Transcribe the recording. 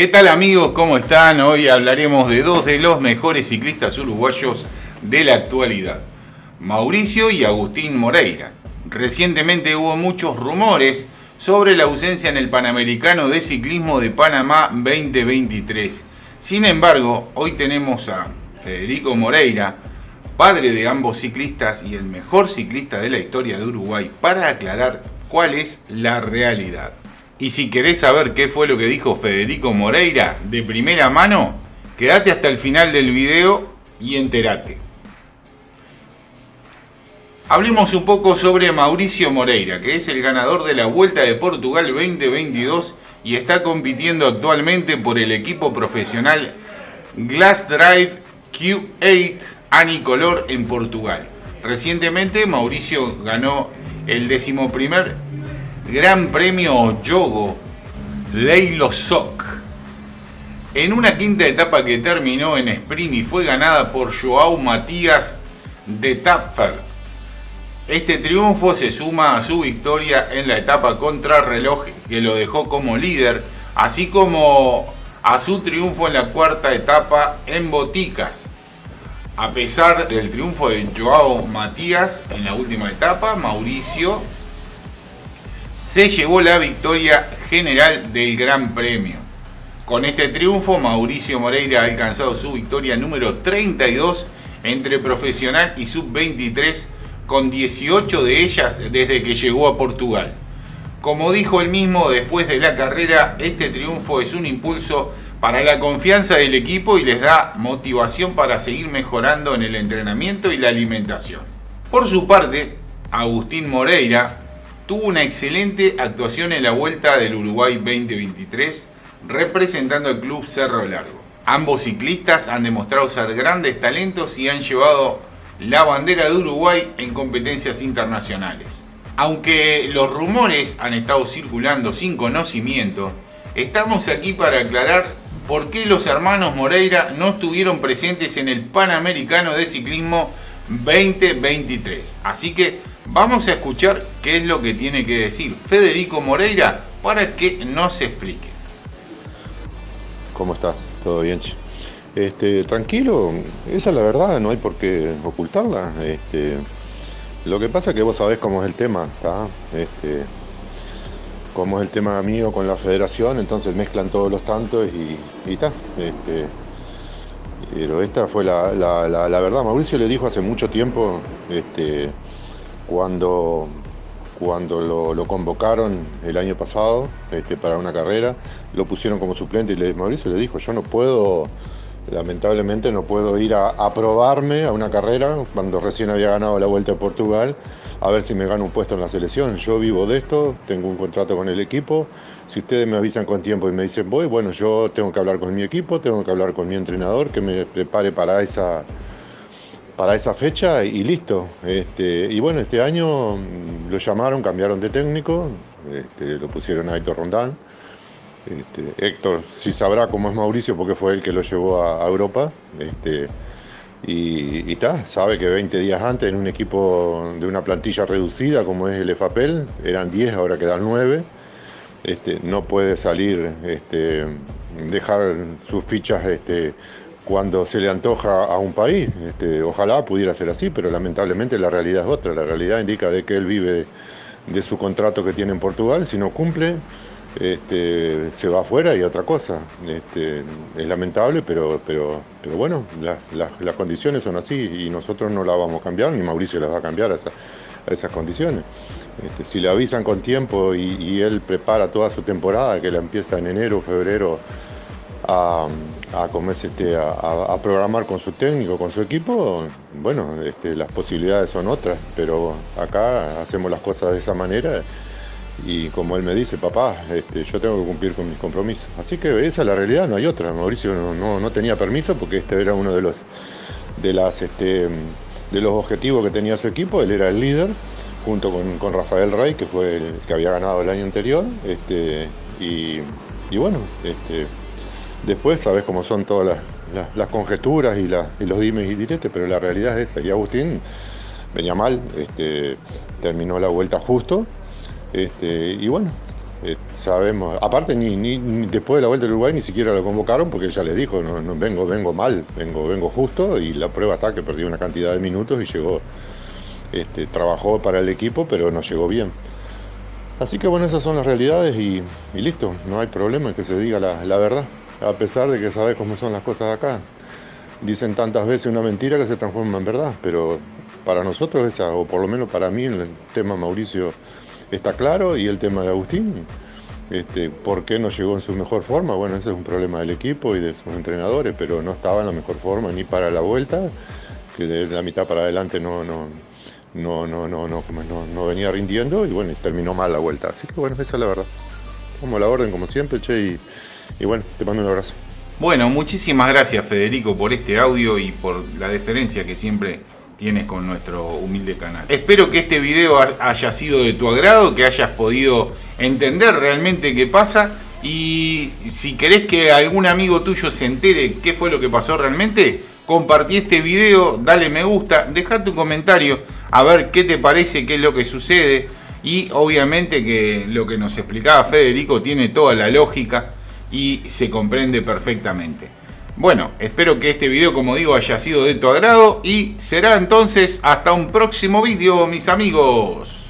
¿Qué tal, amigos? ¿Cómo están? Hoy hablaremos de dos de los mejores ciclistas uruguayos de la actualidad, Mauricio y Agustín Moreira. Recientemente hubo muchos rumores sobre la ausencia en el Panamericano de Ciclismo de Panamá 2023. Sin embargo, hoy tenemos a Federico Moreira, padre de ambos ciclistas y el mejor ciclista de la historia de Uruguay, para aclarar cuál es la realidad. Y si querés saber qué fue lo que dijo Federico Moreira de primera mano, quédate hasta el final del video y entérate. Hablemos un poco sobre Mauricio Moreira, que es el ganador de la Vuelta de Portugal 2022 y está compitiendo actualmente por el equipo profesional Glassdrive-Q8-Anicolor en Portugal. Recientemente Mauricio ganó el 11º Gran Premio Yogo Leilosoc en una quinta etapa que terminó en sprint y fue ganada por Joao Matías de Tafel. Este triunfo se suma a su victoria en la etapa contrarreloj, que lo dejó como líder, así como a su triunfo en la cuarta etapa en Boticas. A pesar del triunfo de Joao Matías en la última etapa, Mauricio se llevó la victoria general del Gran Premio. Con este triunfo, Mauricio Moreira ha alcanzado su victoria número 32 entre profesional y sub-23, con 18 de ellas desde que llegó a Portugal. Como dijo él mismo después de la carrera, este triunfo es un impulso para la confianza del equipo y les da motivación para seguir mejorando en el entrenamiento y la alimentación. Por su parte, Agustín Moreira tuvo una excelente actuación en la Vuelta del Uruguay 2023, representando al Club Cerro Largo. Ambos ciclistas han demostrado ser grandes talentos y han llevado la bandera de Uruguay en competencias internacionales. Aunque los rumores han estado circulando sin conocimiento, estamos aquí para aclarar por qué los hermanos Moreira no estuvieron presentes en el Panamericano de Ciclismo 2023. Así que vamos a escuchar qué es lo que tiene que decir Federico Moreira para que nos explique. ¿Cómo estás? ¿Todo bien? Tranquilo, esa es la verdad, no hay por qué ocultarla. Lo que pasa es que vos sabés cómo es el tema, ¿está? Cómo es el tema mío con la federación, entonces mezclan todos los tantos y está. Pero esta fue la verdad. Mauricio le dijo hace mucho tiempo, cuando lo convocaron el año pasado para una carrera, lo pusieron como suplente y Mauricio le dijo: yo no puedo, lamentablemente no puedo ir a probarme a una carrera cuando recién había ganado la Vuelta a Portugal, a ver si me gano un puesto en la selección. Yo vivo de esto, tengo un contrato con el equipo, si ustedes me avisan con tiempo y me dicen voy, bueno, yo tengo que hablar con mi equipo, tengo que hablar con mi entrenador que me prepare para esa fecha y listo. Y bueno, este año lo llamaron, cambiaron de técnico, lo pusieron a Héctor Rondán. Héctor sí sabrá cómo es Mauricio porque fue él que lo llevó a Europa. Y está, sabe que 20 días antes en un equipo de una plantilla reducida como es el EFAPEL, eran 10, ahora quedan 9. No puede salir, dejar sus fichas cuando se le antoja a un país. Ojalá pudiera ser así, pero lamentablemente la realidad es otra. La realidad indica de que él vive de su contrato que tiene en Portugal. Si no cumple, se va afuera y otra cosa. Es lamentable, pero bueno, las condiciones son así y nosotros no las vamos a cambiar, ni Mauricio las va a cambiar a esas condiciones. Si le avisan con tiempo y él prepara toda su temporada, que la empieza en enero, febrero, a programar con su técnico, con su equipo, bueno, las posibilidades son otras, pero acá hacemos las cosas de esa manera y como él me dice: papá, yo tengo que cumplir con mis compromisos. Así que esa es la realidad, no hay otra. Mauricio no tenía permiso porque este era uno de los objetivos que tenía su equipo. Él era el líder junto con Rafael Rey, que fue el que había ganado el año anterior. Y bueno, después sabes cómo son todas las conjeturas y los dimes y diretes, pero la realidad es esa. Y Agustín venía mal, terminó la vuelta justo, y bueno, Sabemos, aparte ni después de la Vuelta del Uruguay ni siquiera lo convocaron porque ya les dijo, no vengo mal, vengo justo, y la prueba está que perdió una cantidad de minutos y llegó, trabajó para el equipo pero no llegó bien. Así que bueno, esas son las realidades y listo, no hay problema en que se diga la verdad, a pesar de que sabes cómo son las cosas acá. Dicen tantas veces una mentira que se transforma en verdad, pero para nosotros esa, o por lo menos para mí, el tema Mauricio está claro, y el tema de Agustín, ¿por qué no llegó en su mejor forma? Bueno, ese es un problema del equipo y de sus entrenadores, pero no estaba en la mejor forma ni para la vuelta, que de la mitad para adelante no venía rindiendo, y bueno, terminó mal la vuelta. Así que bueno, esa es la verdad. Como la orden, como siempre, che, y bueno, te mando un abrazo. Bueno, muchísimas gracias, Federico, por este audio y por la deferencia que siempre tienes con nuestro humilde canal. Espero que este video haya sido de tu agrado, que hayas podido entender realmente qué pasa, y si querés que algún amigo tuyo se entere qué fue lo que pasó realmente, compartí este video, dale me gusta, deja tu comentario a ver qué te parece, qué es lo que sucede, y obviamente que lo que nos explicaba Federico tiene toda la lógica y se comprende perfectamente. Bueno, espero que este video, como digo, haya sido de tu agrado, y será entonces hasta un próximo video, mis amigos.